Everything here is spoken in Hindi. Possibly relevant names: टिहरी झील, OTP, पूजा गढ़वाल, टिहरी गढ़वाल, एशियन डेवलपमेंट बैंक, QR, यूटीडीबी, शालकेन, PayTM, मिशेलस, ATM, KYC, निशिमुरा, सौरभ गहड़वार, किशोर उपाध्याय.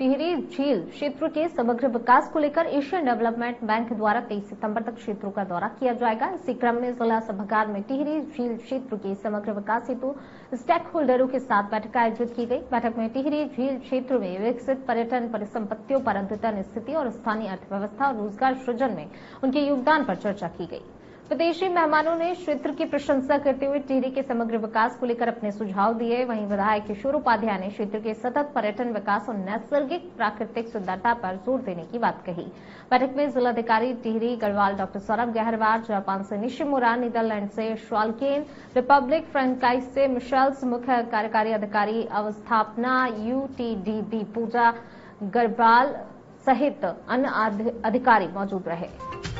टिहरी झील क्षेत्र के समग्र विकास को लेकर एशियन डेवलपमेंट बैंक द्वारा 23 सितंबर तक क्षेत्रों का दौरा किया जाएगा। इसी क्रम में जिला सभागार में टिहरी झील क्षेत्र के समग्र विकास हेतु स्टेक होल्डरों के साथ बैठक आयोजित की गई। बैठक में टिहरी झील क्षेत्र में विकसित पर्यटन परिसंपत्तियों पर अद्यतन स्थिति और स्थानीय अर्थव्यवस्था और रोजगार सृजन में उनके योगदान पर चर्चा की गई। विदेशी मेहमानों ने क्षेत्र की प्रशंसा करते हुए टिहरी के समग्र विकास को लेकर अपने सुझाव दिए। वहीं विधायक किशोर उपाध्याय ने क्षेत्र के सतत पर्यटन विकास और नैसर्गिक प्राकृतिक सुंदरता पर जोर देने की बात कही। बैठक में जिलाधिकारी टिहरी गढ़वाल डॉ सौरभ गहड़वार, जापान से निशिमुरा, नीदरलैंड से शालकेन, रिपब्लिक फ्रेंचाइज से मिशेलस, मुख्य कार्यकारी अधिकारी अवस्थापना यूटीडीबी पूजा गढ़वाल सहित अन्य अधिकारी मौजूद रहे।